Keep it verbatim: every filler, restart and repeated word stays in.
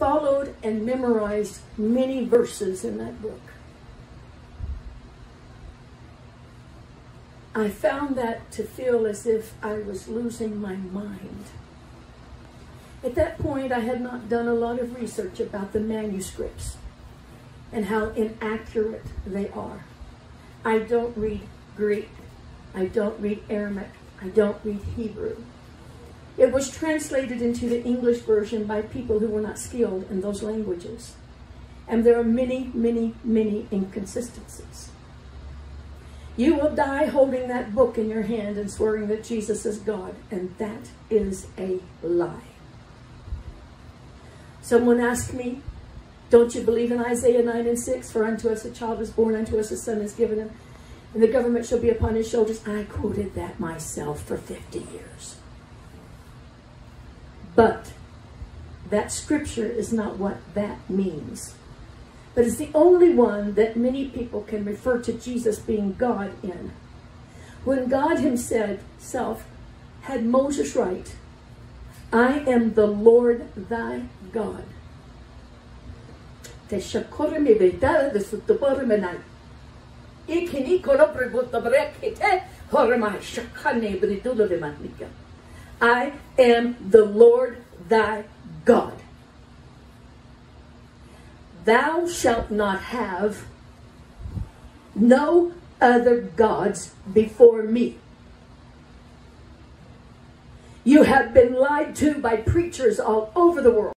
followed and memorized many verses in that book. I found that to feel as if I was losing my mind. At that point, I had not done a lot of research about the manuscripts and how inaccurate they are. I don't read Greek. I don't read Aramaic. I don't read Hebrew. It was translated into the English version by people who were not skilled in those languages. And there are many, many, many inconsistencies. You will die holding that book in your hand and swearing that Jesus is God, and that is a lie. Someone asked me, don't you believe in Isaiah nine and six? For unto us a child is born, unto us a son is given him, and the government shall be upon his shoulders. I quoted that myself for fifty years. But that scripture is not what that means. But it's the only one that many people can refer to Jesus being God in. When God himself had Moses write, I am the Lord thy God. I am the Lord thy God. Thou shalt not have no other gods before me. You have been lied to by preachers all over the world.